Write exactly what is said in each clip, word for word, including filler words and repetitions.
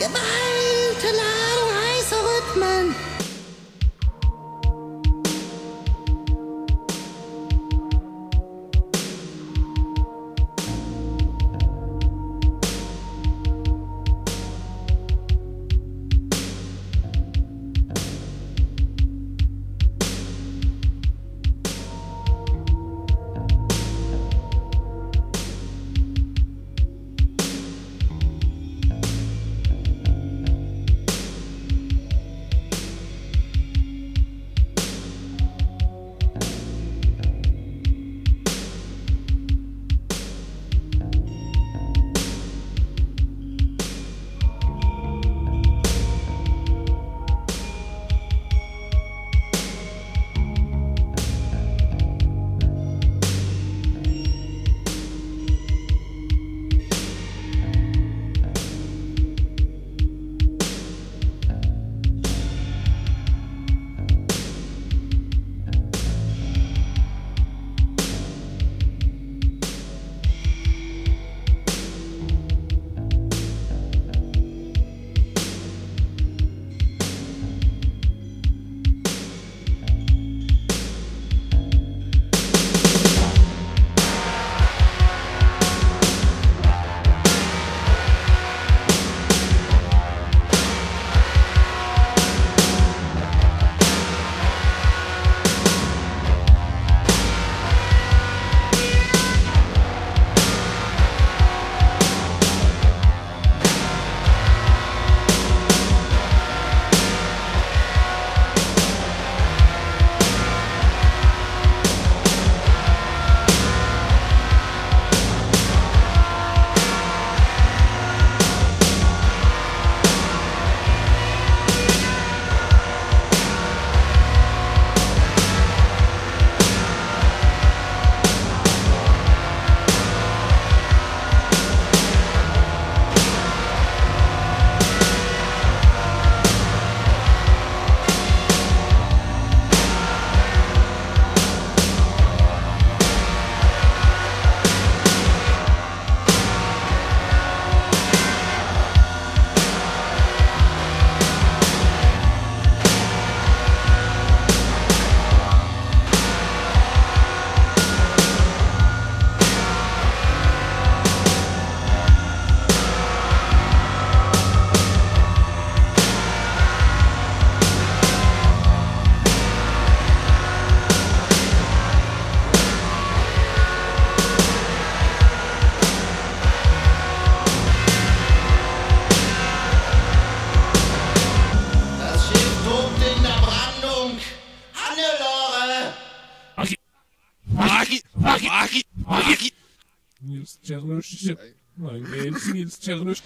Goodbye to Lalo Heiser Whitman. Mein Mädchen ist zerrisch.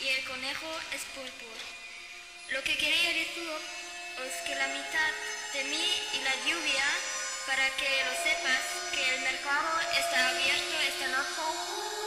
y el conejo es púrpura. Lo que quería decir es que la mitad de mí y la lluvia, para que lo sepas, que el mercado está abierto esta noche.